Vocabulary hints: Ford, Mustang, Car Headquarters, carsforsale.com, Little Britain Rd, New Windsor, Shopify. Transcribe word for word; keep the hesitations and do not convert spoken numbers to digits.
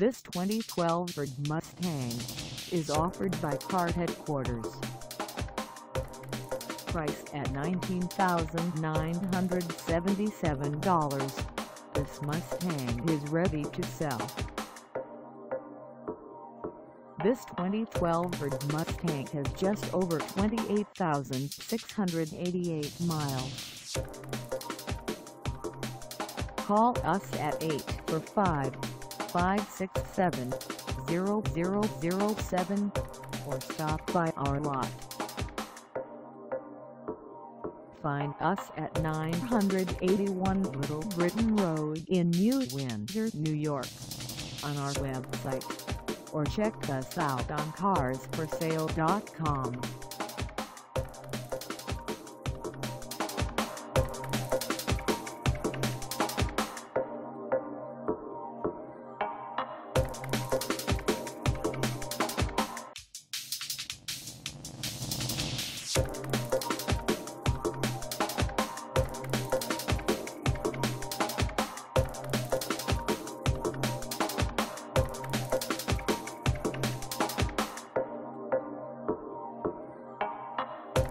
This twenty twelve Ford Mustang is offered by Car Headquarters. Priced at nineteen thousand nine hundred seventy-seven dollars, this Mustang is ready to sell. This twenty twelve Ford Mustang has just over twenty-eight thousand six hundred eighty-eight miles. Call us at eight four five, five six seven, zero zero zero seven or stop by our lot. Find us at nine eighty-one Little Britain Road in New Windsor, New York on our website, or check us out on cars for sale dot com.